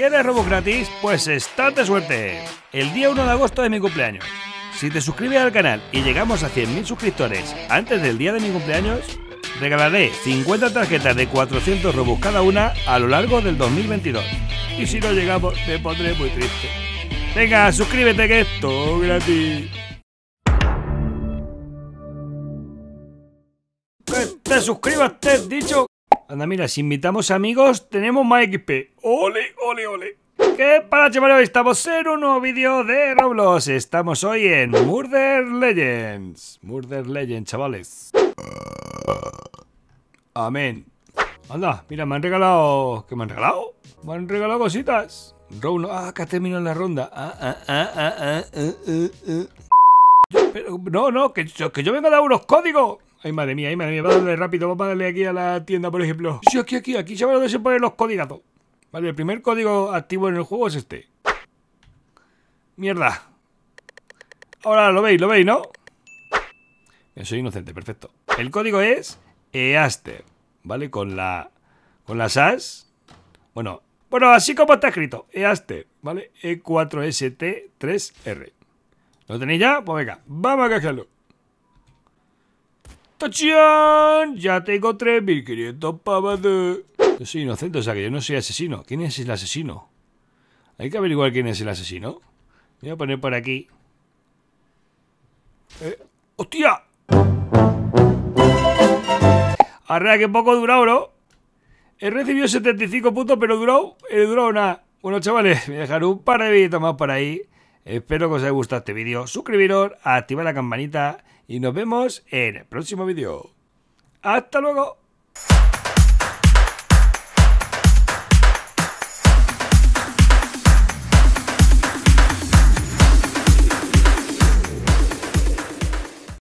¿Quieres Robux gratis? Pues estate suerte. El día 1 de agosto de mi cumpleaños. Si te suscribes al canal y llegamos a 100.000 suscriptores antes del día de mi cumpleaños, regalaré 50 tarjetas de 400 Robux cada una a lo largo del 2022. Y si no llegamos, me pondré muy triste. Venga, suscríbete que es todo gratis. Que te suscribas, te he dicho. Anda, mira, si invitamos amigos, tenemos más XP. ¡Ole, ole, ole! ¿Qué pasa, chavales? Estamos en un nuevo vídeo de Roblox. Estamos hoy en Murder Legends. Murder Legends, chavales. Amén. Anda, mira, me han regalado... ¿Qué me han regalado? Me han regalado cositas. Roblox. Ah, acá terminó la ronda. Pero, no, que yo vengo a dar unos códigos. Ay, madre mía, vamos a darle rápido, vamos a darle aquí a la tienda, por ejemplo. Sí, aquí, ya veo dónde se ponen los códigos. Vale, el primer código activo en el juego es este. Mierda. Ahora lo veis, ¿no? Soy inocente, perfecto. El código es Easter, ¿vale? Con la SAS. Bueno, así como está escrito, Easter, ¿vale? E4ST3R. ¿Lo tenéis ya? Pues venga, vamos a cajarlo. ¡Tachán! Ya tengo 3.500 pavos de... Yo soy inocente, o sea que yo no soy asesino. ¿Quién es el asesino? Hay que averiguar quién es el asesino. Voy a poner por aquí. ¡Hostia! Arrea, que poco durado, ¿no? He recibido 75 puntos, pero he durado nada. Bueno, chavales, voy a dejar un par de vídeos más por ahí. Espero que os haya gustado este vídeo. Suscribiros, activad la campanita y nos vemos en el próximo vídeo. ¡Hasta luego!